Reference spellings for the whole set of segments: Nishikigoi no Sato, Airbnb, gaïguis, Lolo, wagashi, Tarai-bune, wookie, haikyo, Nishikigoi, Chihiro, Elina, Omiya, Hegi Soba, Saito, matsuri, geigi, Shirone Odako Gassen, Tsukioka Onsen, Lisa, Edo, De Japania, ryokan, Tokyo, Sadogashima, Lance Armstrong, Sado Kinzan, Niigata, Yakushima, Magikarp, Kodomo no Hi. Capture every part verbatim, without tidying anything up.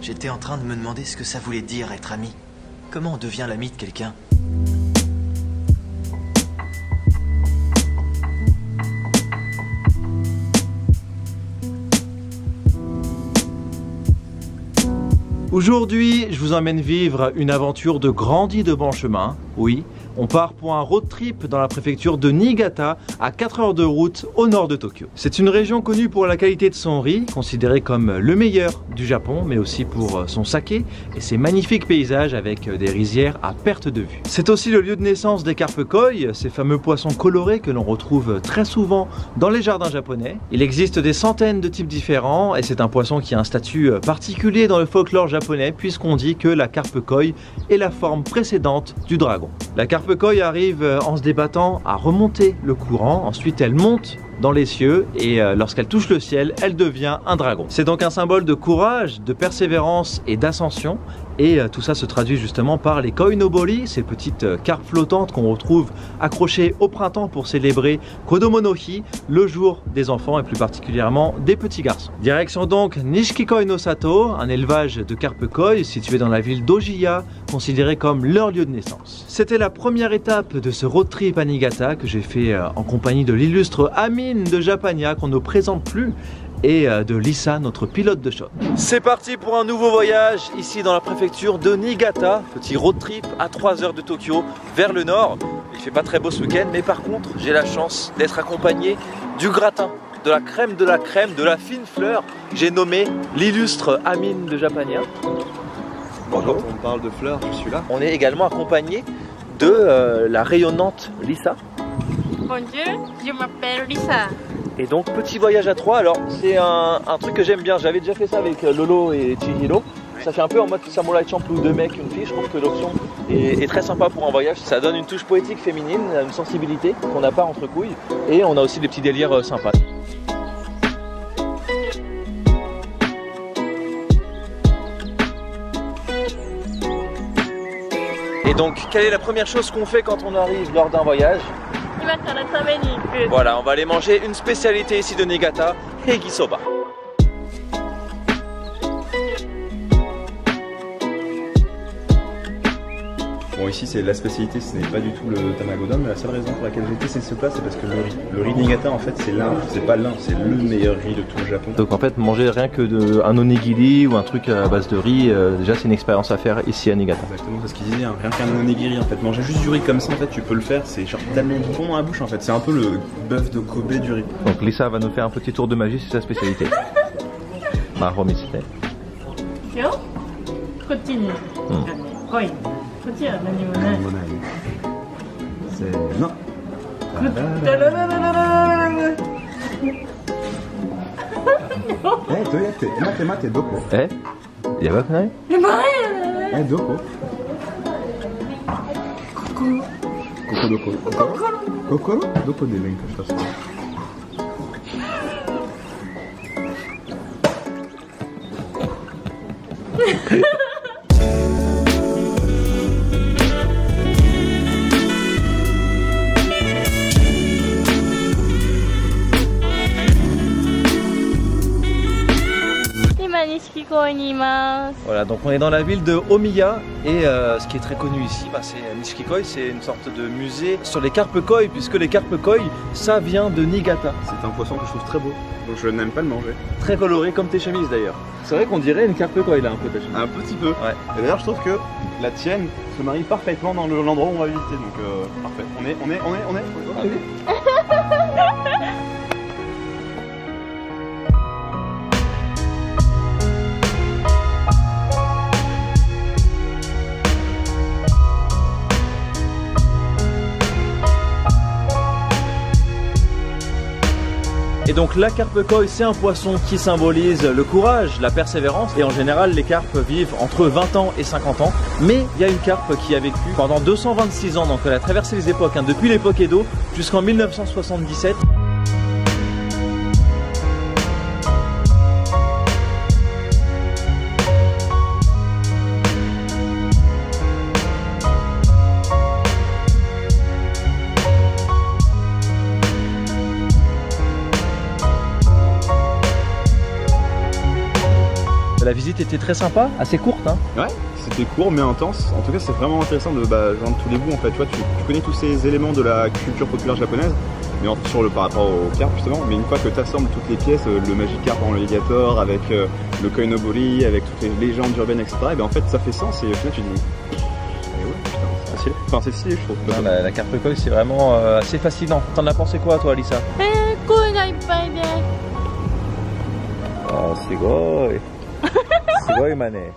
J'étais en train de me demander ce que ça voulait dire être ami. Comment on devient l'ami de quelqu'un ? Aujourd'hui, je vous emmène vivre une aventure de grandi de bon chemin. Oui, on part pour un road trip dans la préfecture de Niigata à quatre heures de route au nord de Tokyo. C'est une région connue pour la qualité de son riz, considéré comme le meilleur du Japon, mais aussi pour son saké et ses magnifiques paysages avec des rizières à perte de vue. C'est aussi le lieu de naissance des carpes koi, ces fameux poissons colorés que l'on retrouve très souvent dans les jardins japonais. Il existe des centaines de types différents et c'est un poisson qui a un statut particulier dans le folklore japonais, puisqu'on dit que la carpe koi est la forme précédente du dragon. La carpe koi arrive en se débattant à remonter le courant, ensuite elle monte dans les cieux et lorsqu'elle touche le ciel, elle devient un dragon. C'est donc un symbole de courage, de persévérance et d'ascension, et tout ça se traduit justement par les koinobori, ces petites carpes flottantes qu'on retrouve accrochées au printemps pour célébrer Kodomo no Hi, le jour des enfants et plus particulièrement des petits garçons. Direction donc Nishikigoi no Sato, un élevage de carpes koi situé dans la ville d'Ojiya, considéré comme leur lieu de naissance. C'était la première étape de ce road trip à Niigata que j'ai fait en compagnie de l'illustre ami de Japania qu'on ne présente plus et de Lisa, notre pilote de choc. C'est parti pour un nouveau voyage ici dans la préfecture de Niigata. Petit road trip à trois heures de Tokyo vers le nord. Il fait pas très beau ce week-end, mais par contre j'ai la chance d'être accompagné du gratin, de la crème de la crème, de la fine fleur. J'ai nommé l'illustre Amine de Japania. Bonjour. Quand on parle de fleurs, je suis là. On est également accompagné de euh, la rayonnante Lisa. Bonjour, je m'appelle Lisa. Et donc petit voyage à trois, alors c'est un, un truc que j'aime bien, j'avais déjà fait ça avec Lolo et Chihiro. Ça fait un peu en mode Samurai Champlou, deux mecs, une fille, je trouve que l'option est, est très sympa pour un voyage. Ça donne une touche poétique féminine, une sensibilité qu'on n'a pas entre couilles et on a aussi des petits délires sympas. Et donc quelle est la première chose qu'on fait quand on arrive lors d'un voyage ? Voilà, on va aller manger une spécialité ici de Niigata, Hegi Soba. Bon, ici c'est la spécialité, ce n'est pas du tout le tamagodon, mais la seule raison pour laquelle j'ai testé ce plat, c'est parce que le riz, le riz Niigata en fait c'est l'un, c'est pas l'un, c'est le meilleur riz de tout le Japon. Donc en fait manger rien que de, un onigiri ou un truc à base de riz, euh, déjà c'est une expérience à faire ici à Niigata. Exactement, c'est ce qu'ils disaient, hein, rien qu'un onigiri en fait, manger juste du riz comme ça en fait tu peux le faire, c'est genre tellement bon dans la bouche en fait, c'est un peu le bœuf de Kobe du riz. Donc Lisa va nous faire un petit tour de magie, c'est sa spécialité. Ma homie c'était. Hmm. Non. Eh, voilà, donc on est dans la ville de Omiya et euh, ce qui est très connu ici, bah, c'est Nishikigoi, c'est une sorte de musée sur les carpes koi, puisque les carpes koi, ça vient de Niigata. C'est un poisson que je trouve très beau, donc je n'aime pas le manger. Très coloré comme tes chemises d'ailleurs. C'est vrai qu'on dirait une carpe koi là, un peu ta chemise. Un petit peu. Ouais. Et d'ailleurs je trouve que la tienne se marie parfaitement dans l'endroit où on va visiter, donc euh, parfait. On est, on est, on est, on est. On est. Ah. Et donc la carpe koi, c'est un poisson qui symbolise le courage, la persévérance, et en général les carpes vivent entre vingt ans et cinquante ans, mais il y a une carpe qui a vécu pendant deux cent vingt-six ans, donc elle a traversé les époques, hein, depuis l'époque Edo jusqu'en mille neuf cent soixante-dix-sept. visite était très sympa, assez courte. Hein. Ouais, c'était court mais intense. En tout cas, c'est vraiment intéressant de bah, joindre tous les bouts. En fait, tu vois, tu, tu connais tous ces éléments de la culture populaire japonaise, mais en, sur le par rapport au carpe justement. Mais une fois que tu assembles toutes les pièces, le Magikarp en Alligator, avec euh, le Koinobori, avec toutes les légendes urbaines, et cetera. Et bien, en fait, ça fait sens. Et au final, tu dis. Enfin, c'est stylé, je trouve. Non, la, la carte Koi, c'est vraiment euh, assez fascinant. T'en as pensé quoi, toi, Lisa? Oh, c'est goy. C'est goy, mané.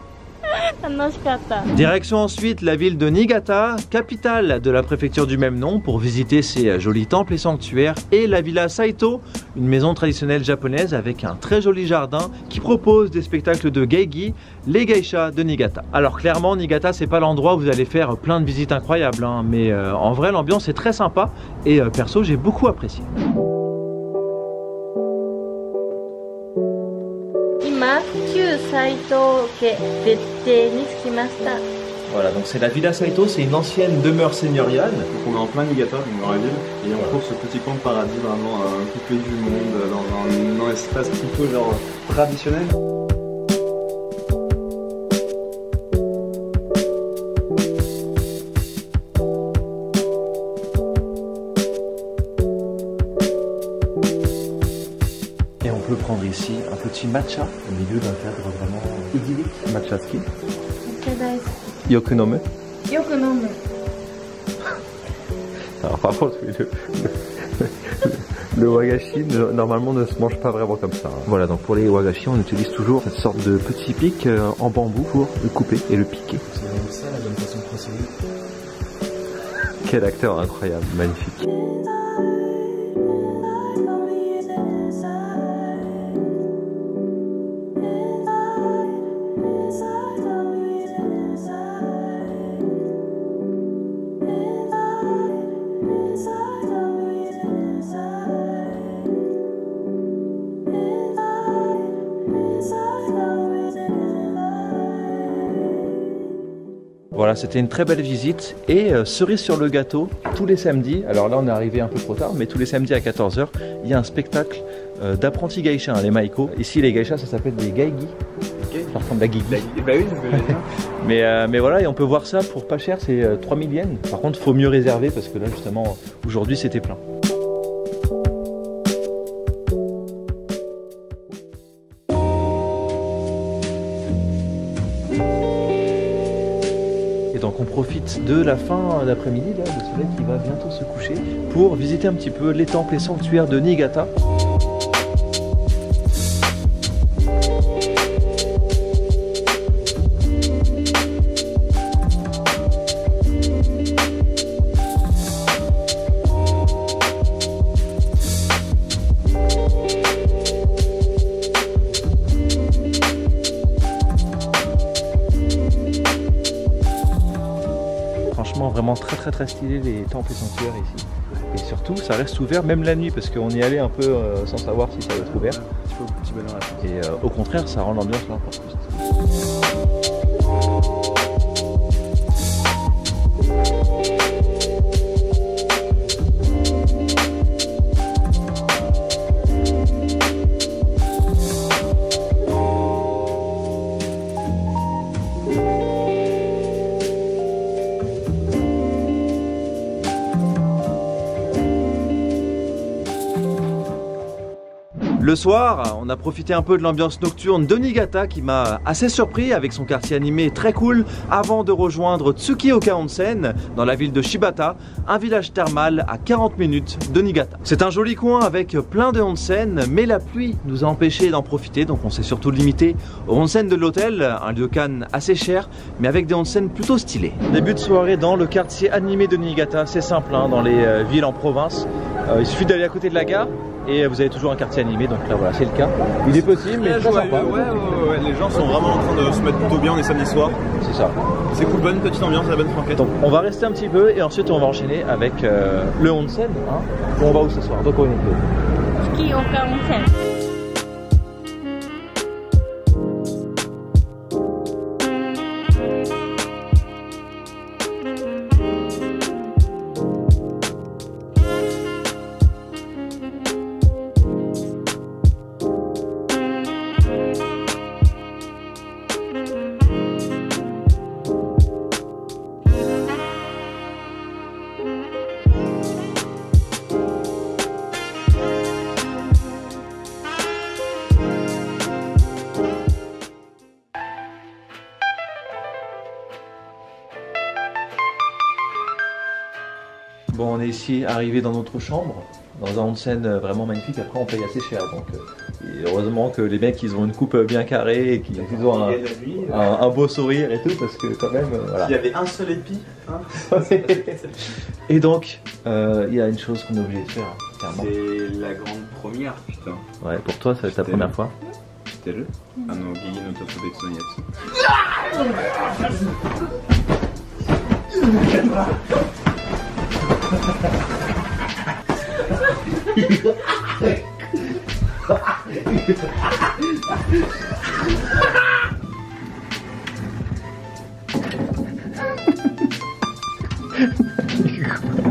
Direction ensuite la ville de Niigata, capitale de la préfecture du même nom, pour visiter ses jolis temples et sanctuaires, et la villa Saito, une maison traditionnelle japonaise avec un très joli jardin qui propose des spectacles de geigi, les geishas de Niigata. Alors clairement Niigata c'est pas l'endroit où vous allez faire plein de visites incroyables hein, mais euh, en vrai l'ambiance est très sympa et euh, perso j'ai beaucoup apprécié. Voilà, donc c'est la villa Saito, c'est une ancienne demeure seigneuriale. Donc on est en plein Niigata, on voit la ville, et on trouve ce petit coin de paradis vraiment coupé du monde, dans un, dans un espace plutôt genre traditionnel. Ici un petit matcha au milieu d'un cadre vraiment idyllique. Matcha ski. Yokunome. Yokunome. Alors par contre, le, le, le wagashi normalement ne se mange pas vraiment comme ça. Hein. Voilà, donc pour les wagashi, on utilise toujours cette sorte de petit pic en bambou pour le couper et le piquer. C'est vraiment ça la bonne façon de procéder. Quel acteur incroyable, magnifique. Voilà, c'était une très belle visite et euh, cerise sur le gâteau, tous les samedis, alors là on est arrivé un peu trop tard, mais tous les samedis à quatorze heures, il y a un spectacle euh, d'apprentis geishas, hein, les maïcos. Ici les geishas ça s'appelle des gaïguis, okay. Ça ressemble à geigi. Bah oui, mais, euh, mais voilà, et on peut voir ça pour pas cher, c'est euh, trois mille yens. Par contre, faut mieux réserver parce que là justement, aujourd'hui c'était plein. Profite de la fin d'après-midi, le soleil qui va bientôt se coucher, pour visiter un petit peu les temples et sanctuaires de Niigata. Vraiment très très très stylé les temples et sanctuaires ici, et surtout ça reste ouvert même la nuit parce qu'on y allait un peu euh, sans savoir si ça allait être ouvert, et euh, au contraire ça rend l'ambiance là encore plus. Le soir, on a profité un peu de l'ambiance nocturne de Niigata qui m'a assez surpris avec son quartier animé très cool avant de rejoindre Tsukioka Onsen dans la ville de Shibata, un village thermal à quarante minutes de Niigata. C'est un joli coin avec plein de onsen, mais la pluie nous a empêché d'en profiter, donc on s'est surtout limité aux onsen de l'hôtel, un ryokan assez cher mais avec des onsen plutôt stylés. Début de soirée dans le quartier animé de Niigata, c'est simple hein, dans les villes en province, euh, il suffit d'aller à côté de la gare et vous avez toujours un quartier animé, donc là voilà c'est le cas. Il est possible mais très sympa. Ouais, ouais, ouais, ouais, les gens sont vraiment en train de se mettre plutôt bien les samedis soirs. C'est ça. C'est cool, bonne petite ambiance, la bonne franquette. Donc on va rester un petit peu et ensuite on va enchaîner avec euh, le onsen. Hein. On va où ce soir? Donc on est Tsukioka Onsen. Bon, on est ici arrivé dans notre chambre, dans un onsen vraiment magnifique. Après, on paye assez cher. Donc, et heureusement que les mecs, ils ont une coupe bien carrée et qu'ils ont un, lui, un, ouais. un beau sourire et tout, parce que quand même. Euh, voilà. S'il y avait un seul épi. Hein, et donc, il euh, y a une chose qu'on est obligé de faire. C'est la grande première, putain. Ouais, pour toi, ça va être ta première fois. C'était le. Ah non, geigi no Sato.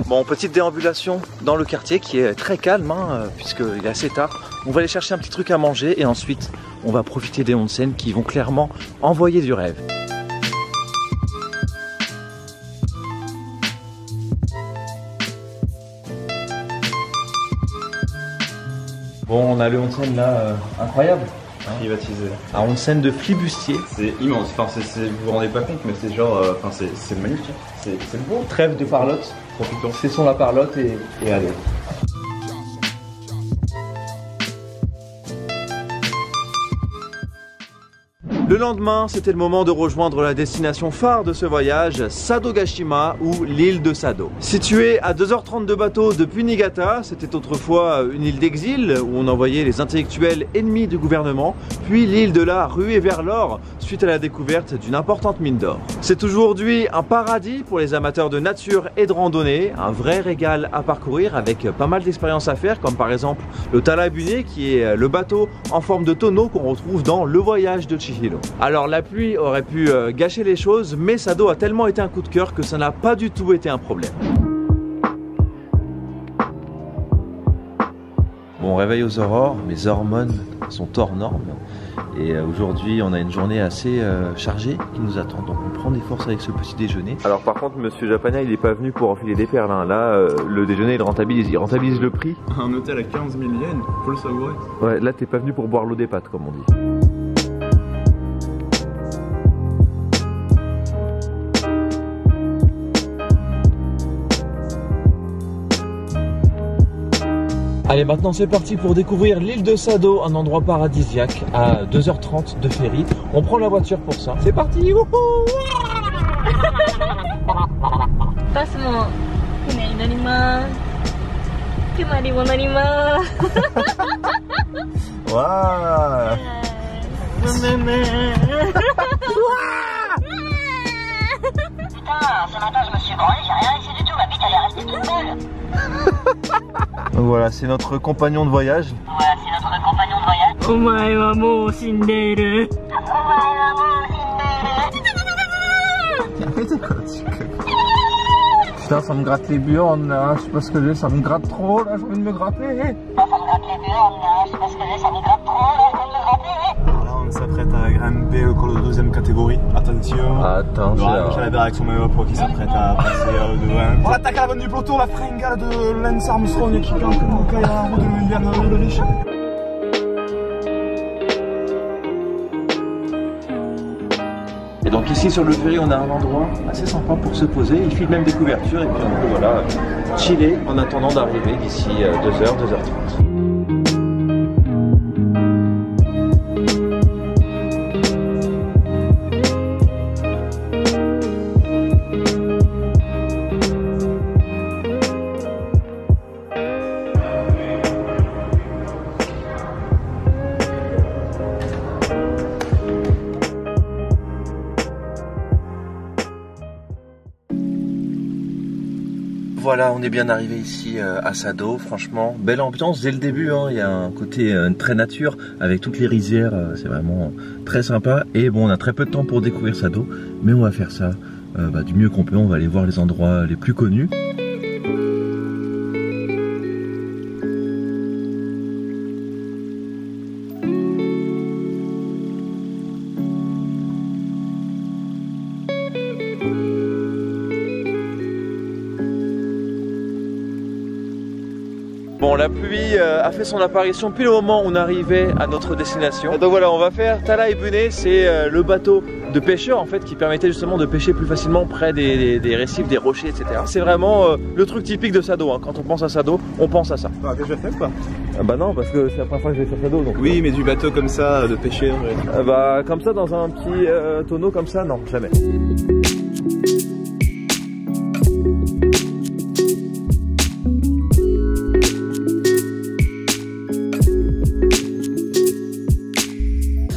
Bon, petite déambulation dans le quartier qui est très calme hein, puisqu'il est assez tard. On va aller chercher un petit truc à manger et ensuite on va profiter des onsen qui vont clairement envoyer du rêve. Bon, on a le onsen là, euh, incroyable. Hein, privatisé. Un onsen de flibustier. C'est immense, enfin, c est, c est, vous vous rendez pas compte, mais c'est genre, euh, enfin, c'est magnifique. C'est beau. Trêve de parlotte. Profitons. Cessons la parlotte et, et allez. Le lendemain, c'était le moment de rejoindre la destination phare de ce voyage, Sadogashima ou l'île de Sado. Située à deux heures trente de bateau depuis Niigata, c'était autrefois une île d'exil où on envoyait les intellectuels ennemis du gouvernement, puis l'île de la ruée vers l'or suite à la découverte d'une importante mine d'or. C'est aujourd'hui un paradis pour les amateurs de nature et de randonnée, un vrai régal à parcourir avec pas mal d'expériences à faire comme par exemple le Tarai-bune qui est le bateau en forme de tonneau qu'on retrouve dans Le Voyage de Chihiro. Alors la pluie aurait pu euh, gâcher les choses, mais Sado a tellement été un coup de cœur que ça n'a pas du tout été un problème. Bon, réveil aux aurores, mes hormones sont hors normes. Et aujourd'hui, on a une journée assez euh, chargée qui nous attend, donc on prend des forces avec ce petit déjeuner. Alors par contre, Monsieur Japania, il n'est pas venu pour enfiler des perles. Hein. Là, euh, le déjeuner, il rentabilise, il rentabilise le prix. Un hôtel à quinze mille yens, faut le savourer. Ouais, là, t'es pas venu pour boire l'eau des pattes, comme on dit. Allez, maintenant c'est parti pour découvrir l'île de Sado, un endroit paradisiaque à deux heures trente de ferry. On prend la voiture pour ça. C'est parti. Putain, ce matin je me suis branlé, j'ai rien réussi du tout, ma bite elle est restée toute molle. Donc voilà, c'est notre compagnon de voyage. Voilà, c'est notre compagnon de voyage. Omae wa mou shinderu. Omae wa mou shinderu. Putain, ça me gratte les burnes là, je sais pas ce que j'ai, ça me gratte trop là, j'ai envie de me gratter. Ça me gratte les burnes là, je sais pas ce que j'ai, ça me gratte trop là, j'ai envie de me gratter. On s'apprête à grimper au col de deuxième catégorie. Attention. Attention. J'ai la direction Mayo Pro qui s'apprête à passer au devant. On attaque à la bande du peloton, la fringa de Lance Armstrong qui gagne comme un caillard de l'univers de riche. Et donc ici sur le ferry, on a un endroit assez sympa pour se poser. Il file même des couvertures et puis on peut voilà, chiller en attendant d'arriver d'ici deux heures, deux heures trente. Voilà, on est bien arrivé ici euh, à Sado, franchement, belle ambiance dès le début, hein. Il y a un côté euh, très nature avec toutes les rizières, euh, c'est vraiment très sympa. Et bon, on a très peu de temps pour découvrir Sado, mais on va faire ça euh, bah, du mieux qu'on peut, on va aller voir les endroits les plus connus. Bon, la pluie euh, a fait son apparition pile au moment où on arrivait à notre destination. Et donc voilà, on va faire Tarai-bune, c'est euh, le bateau de pêcheurs en fait qui permettaient justement de pêcher plus facilement près des, des, des récifs, des rochers, et cetera. C'est vraiment euh, le truc typique de Sado, hein. Quand on pense à Sado, on pense à ça. Ah, déjà fait ou pas? Ah bah non, parce que c'est la première fois que je vais sur Sado. Donc, oui, mais du bateau comme ça, de pêcher. Ouais. Ah bah comme ça, dans un petit euh, tonneau comme ça, non, jamais.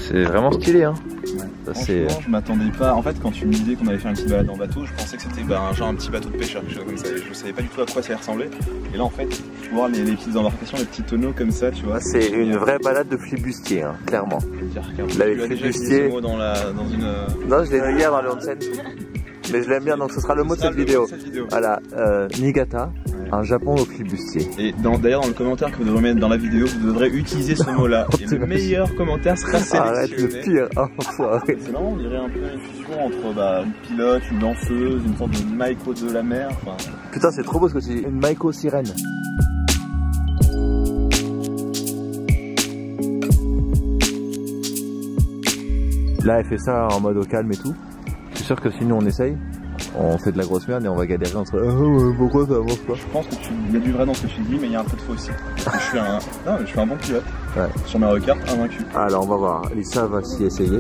C'est vraiment stylé, hein. Ouais. Franchement, je m'attendais pas. En fait, quand tu me disais qu'on allait faire une petite balade en bateau, je pensais que c'était bah, un genre un petit bateau de pêcheur, quelque chose comme ça. Je savais pas du tout à quoi ça ressemblait. Et là, en fait, tu vois les, les petites embarcations, les petits tonneaux comme ça, tu vois. C'est une vraie balade de flibustier, hein, clairement. Je veux dire, car là, tu les as flibustiers. Déjà mis ce mot dans la, dans une... Non, je l'ai dit hier dans le onsen. Mais je l'aime bien, donc ce sera le mot de cette vidéo. cette vidéo. Voilà, euh, Niigata. Un Japon au flibustier. Et d'ailleurs dans, dans le commentaire que vous devrez mettre dans la vidéo, vous devrez utiliser ce mot-là. Et le meilleur commentaire sera sélectionné. Arrête, le pire. C'est vraiment, on dirait un peu une fusion entre bah, une pilote, une danseuse, une sorte de maïco de la mer. Enfin... Putain, c'est trop beau ce que c'est. Une maïco sirène. Là, elle fait ça en mode au calme et tout. Je suis sûr que si nous on essaye, on fait de la grosse merde et on va galérer entre euh, pourquoi ça avance pas. Je pense que tu... y a du vrai dans ce que tu dis, mais il y a un peu de faux aussi. Je suis un, non, je suis un bon pilote. Ouais. Sur ma recarte, invaincu. Alors on va voir. Lisa va s'y essayer.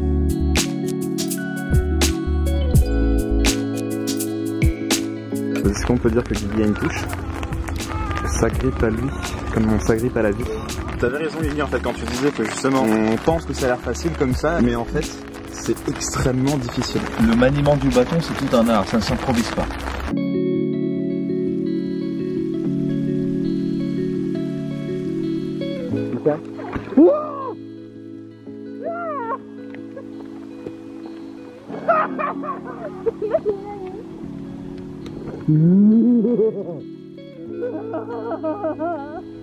Est-ce qu'on peut dire que Guigui a une touche? Ça grippe à lui, comme on s'agrippe à la vie. T'avais raison Guigui en fait quand tu disais que justement on pense que ça a l'air facile comme ça, mais en fait. C'est extrêmement difficile. Le maniement du bâton, c'est tout un art, ça ne s'improvise pas.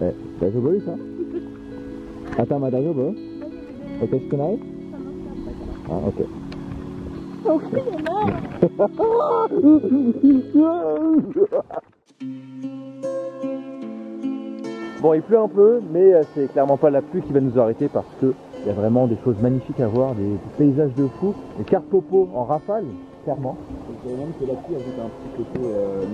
Eh, t'as joué ça? Attends, mais t'as joué? Est-ce que tu Ah, ok. Bon, il pleut un peu, mais c'est clairement pas la pluie qui va nous arrêter parce que il y a vraiment des choses magnifiques à voir, des paysages de fou, des cartes popo en rafale, clairement. Je dirais même que la pluie ajoute un petit côté euh,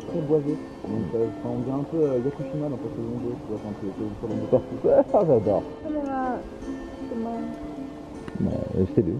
c'est très boisé. Donc euh, on dirait un peu euh, Yakushima dans cette seconde deux, tu vois, quand tu es sur le monde. J'adore. Bah, c'est lui.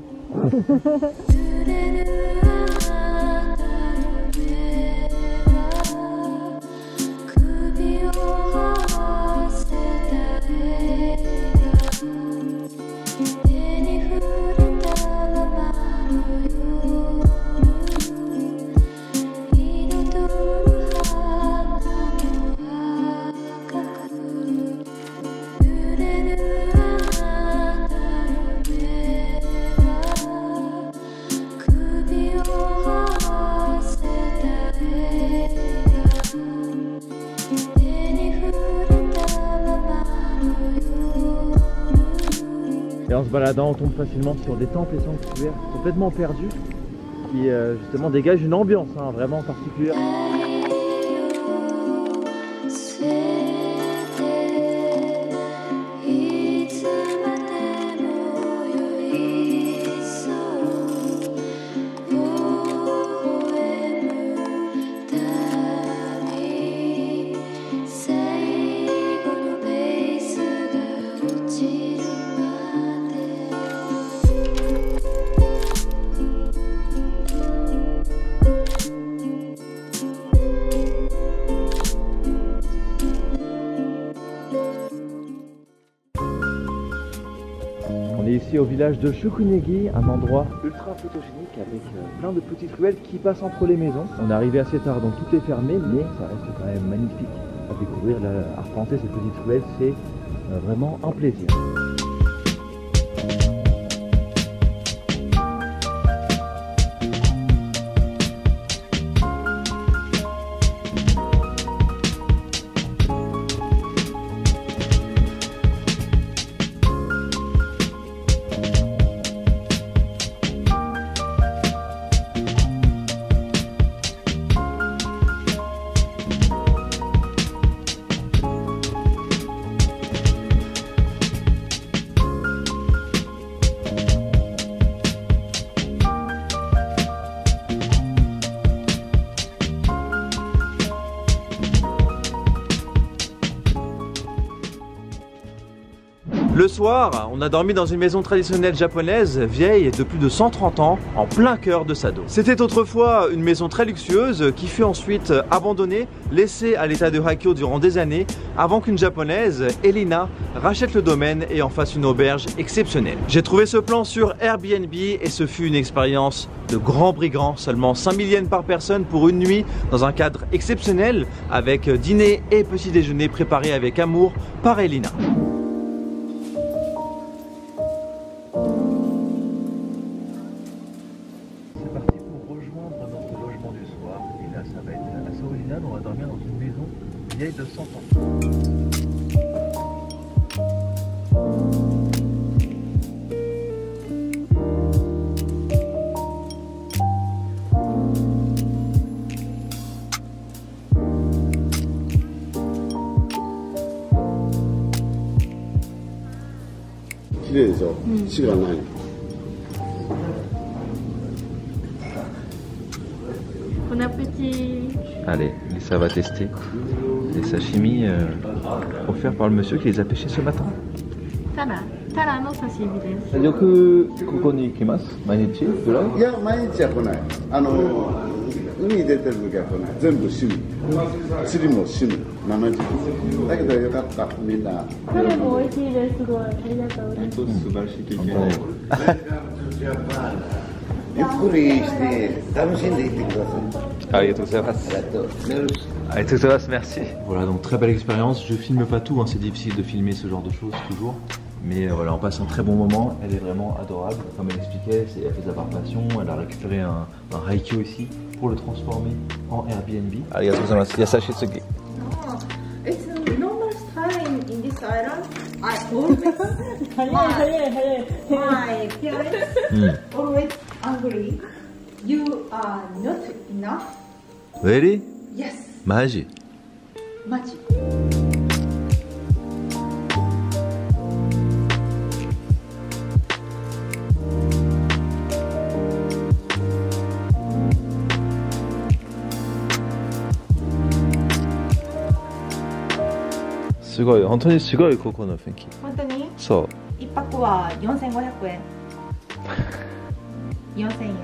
Baladant, on tombe facilement sur des temples et sanctuaires complètement perdus qui euh, justement dégagent une ambiance hein, vraiment particulière. Au village de Shukunegi, un endroit ultra photogénique avec euh, plein de petites ruelles qui passent entre les maisons. On est arrivé assez tard donc tout est fermé, mais ça reste quand même magnifique à découvrir, là, à arpenter ces petites ruelles, c'est euh, vraiment un plaisir. Le soir, on a dormi dans une maison traditionnelle japonaise, vieille de plus de cent trente ans, en plein cœur de Sado. C'était autrefois une maison très luxueuse qui fut ensuite abandonnée, laissée à l'état de haikyo durant des années, avant qu'une japonaise, Elina, rachète le domaine et en fasse une auberge exceptionnelle. J'ai trouvé ce plan sur Airbnb et ce fut une expérience de grand brigand, seulement cinq mille yens par personne pour une nuit, dans un cadre exceptionnel, avec dîner et petit déjeuner préparés avec amour par Elina. Bon appétit. Allez, Lisa va tester les sashimi euh, offerts par le monsieur qui les a pêchés ce matin. Tara, Tara no sashimi desu. Yoku koko ni ikimasu, mainichi? Ya, mainichi wa konai. Ano, umi ni deteru toki wa konai. Zenbu shumi. Tsuri mo shumi. seventy. Dakedo yokatta, minna. Kore mo oishii desu, sugoi. Arigatou gozaimasu. Hontou subarashii keikei. Merci. Voilà, donc très belle expérience. Je filme pas tout, hein, c'est difficile de filmer ce genre de choses toujours. Mais euh, voilà, on passe un très bon moment. Elle est vraiment adorable. Comme elle expliquait, elle fait de la barbation. Elle a récupéré un, un haikyo ici pour le transformer en Airbnb. Arigatou gozaimasu. Yasashitsugi. It's the normal time in this island. I always angry, you are not enough. Really? Yes. Maji. Maji. Sugoi, hontoni sugoi koko no funki. Hontoni? So. one pack wa four thousand five hundred yen. four thousand yen.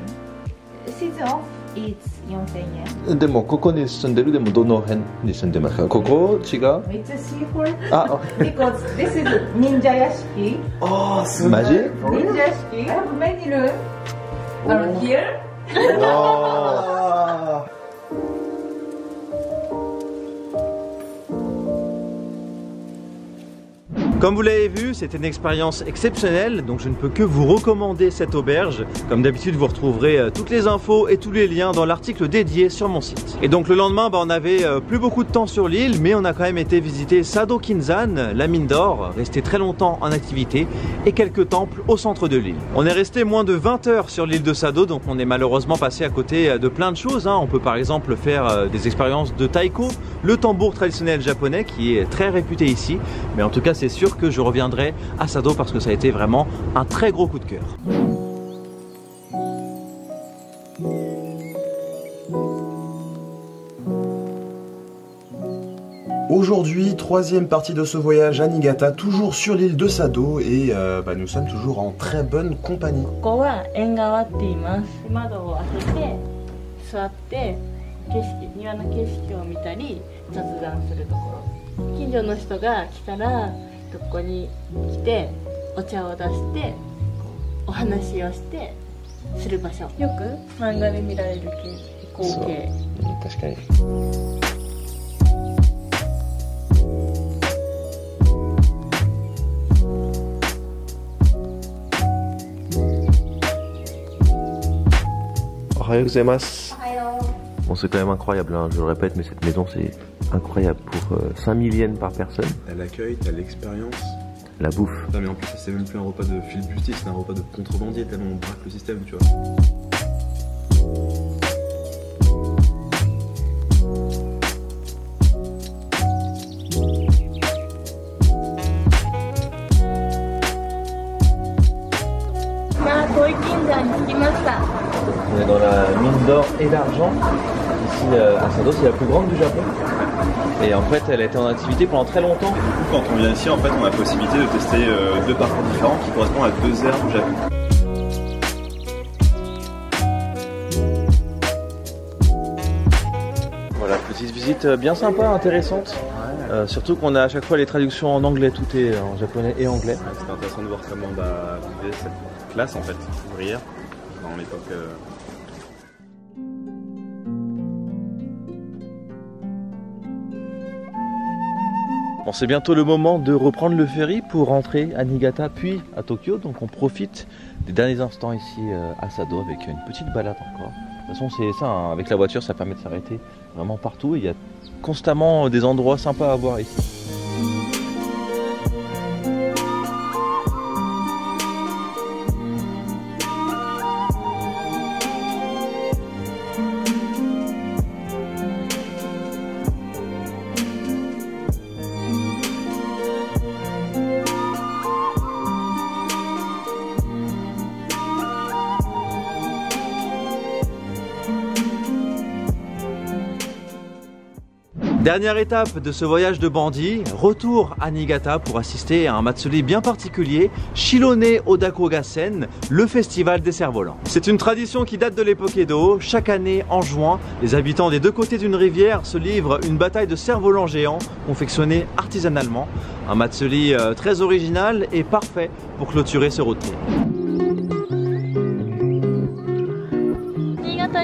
Season off, it's four thousand yen. でもここに住んでるでもどの辺に住んでますか？ここ違う？ It's a seafood. Because this is ninja yashiki. Oh, so much. Ninja yashiki. I have many rooms. Are here? Oh. Comme vous l'avez vu, c'était une expérience exceptionnelle, donc je ne peux que vous recommander cette auberge. Comme d'habitude, vous retrouverez toutes les infos et tous les liens dans l'article dédié sur mon site. Et donc le lendemain, bah, on n'avait plus beaucoup de temps sur l'île, mais on a quand même été visiter Sado Kinzan, la mine d'or, restée très longtemps en activité, et quelques temples au centre de l'île. On est resté moins de vingt heures sur l'île de Sado, donc on est malheureusement passé à côté de plein de choses, hein. On peut par exemple faire des expériences de Taiko, le tambour traditionnel japonais qui est très réputé ici, mais en tout cas c'est sûr que je reviendrai à Sado parce que ça a été vraiment un très gros coup de cœur. Aujourd'hui, troisième partie de ce voyage à Niigata, toujours sur l'île de Sado et euh, bah, nous sommes toujours en très bonne compagnie. Bon, c'est quand même incroyable, hein. Je le répète, mais cette maison c'est incroyable pour euh, cinq mille yens par personne. T'as l'accueil, t'as l'expérience. La bouffe. Non mais en plus c'est même plus un repas de filibustier, c'est un repas de contrebandier tellement on braque le système, tu vois. On est dans la mine d'or et d'argent. Ici à Sado, c'est la plus grande du Japon. Et en fait, elle a été en activité pendant très longtemps. Et du coup, quand on vient ici, en fait, on a la possibilité de tester euh, deux parcours différents qui correspondent à deux aires du Japon. Voilà, petite visite bien sympa, intéressante. Euh, surtout qu'on a à chaque fois les traductions en anglais, tout est en japonais et anglais. Ouais, c'était intéressant de voir comment bah, vivait cette classe en fait, ouvrière, dans l'époque. Euh... Bon, c'est bientôt le moment de reprendre le ferry pour rentrer à Niigata puis à Tokyo. Donc on profite des derniers instants ici euh, à Sado avec une petite balade encore. De toute façon, c'est ça, hein, avec la voiture, ça permet de s'arrêter vraiment partout. Il y a constamment des endroits sympas à voir ici. Dernière étape de ce voyage de bandit, retour à Niigata pour assister à un matsuri bien particulier, Shirone Odako Gassen, le festival des cerfs-volants. C'est une tradition qui date de l'époque Edo. Chaque année, en juin, les habitants des deux côtés d'une rivière se livrent une bataille de cerfs-volants géants confectionnés artisanalement. Un matsuri très original et parfait pour clôturer ce road trip. Niigata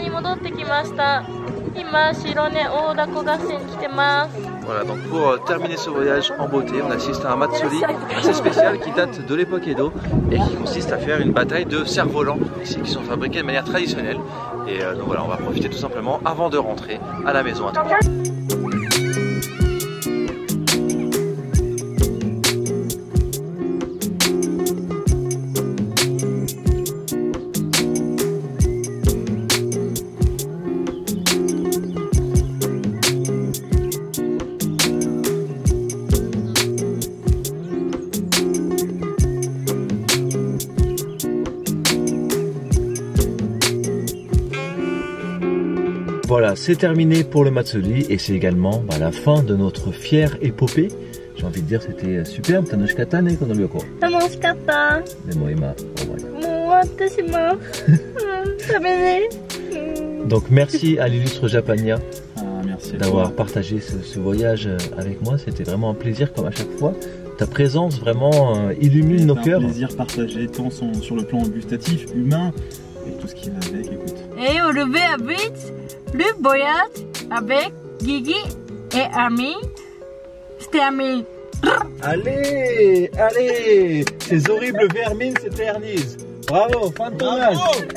Voilà, donc pour terminer ce voyage en beauté, on assiste à un matsuri assez spécial qui date de l'époque Edo et qui consiste à faire une bataille de cerfs-volants ici qui sont fabriqués de manière traditionnelle. Et donc voilà, on va profiter tout simplement avant de rentrer à la maison à Tokyo. Voilà, c'est terminé pour le matsuri et c'est également bah, la fin de notre fière épopée. J'ai envie de dire c'était superbe. Tanoshikatta ne Konobyoko. Tanoshikatta. Demo ima omae. Donc merci à l'illustre Japania d'avoir partagé ce, ce voyage avec moi. C'était vraiment un plaisir comme à chaque fois. Ta présence vraiment euh, illumine nos cœurs. Un plaisir partagé tant son, sur le plan gustatif, humain et tout ce qu'il avait. Écoute. Et au lever à vite. Le voyage avec Geigi et Ami, c'était Ami. Allez, allez, ces horribles vermines s'éternisent. Bravo, fin de tournage.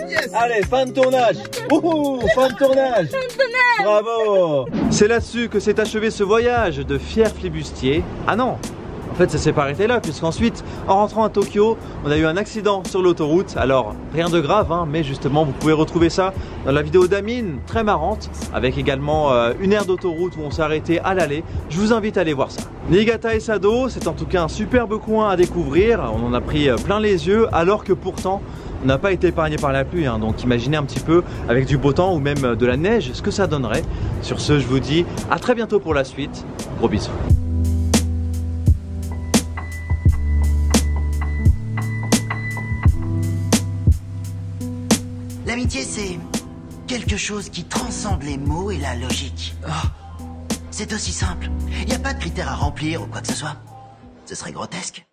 Yes. Allez, fin de tournage. Ouhou, fin de tournage. Bravo. C'est là-dessus que s'est achevé ce voyage de fiers flibustiers. Ah non, en fait ça s'est pas arrêté là, puisqu'ensuite, en rentrant à Tokyo, on a eu un accident sur l'autoroute. Alors rien de grave, hein, mais justement vous pouvez retrouver ça dans la vidéo d'Amine, très marrante, avec également euh, une aire d'autoroute où on s'est arrêté à l'aller. Je vous invite à aller voir ça. Niigata et Sado, c'est en tout cas un superbe coin à découvrir. On en a pris plein les yeux, alors que pourtant on n'a pas été épargné par la pluie, hein, donc imaginez un petit peu avec du beau temps ou même de la neige ce que ça donnerait. Sur ce, je vous dis à très bientôt pour la suite. Gros bisous. L'amitié, c'est quelque chose qui transcende les mots et la logique. Oh, c'est aussi simple. Il n'y a pas de critères à remplir ou quoi que ce soit. Ce serait grotesque.